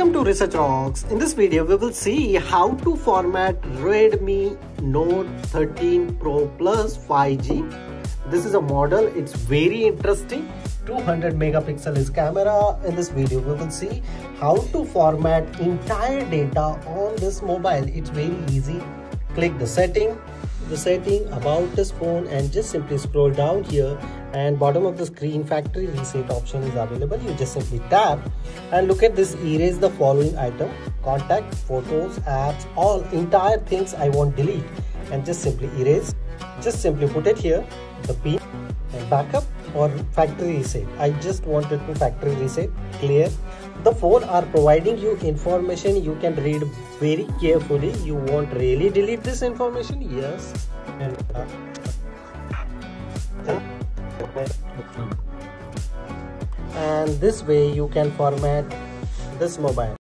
Welcome to Research Rocks. In this video, we will see how to format Redmi Note 13 Pro Plus 5G. This is a model, it's very interesting. 200 megapixel is camera. In this video, we will see how to format entire data on this mobile. It's very easy. Click the setting, about this phone, and just simply scroll down here, and bottom of the screen factory reset option is available. You just simply tap and look at this, erase the following item, contact, photos, apps, all entire things I want delete, and just simply erase. Just simply put it here, the pin, and backup or factory reset. I just wanted to factory reset. Clear. The phone are providing you information you can read very carefully. You won't really delete this information. Yes. And this way you can format this mobile.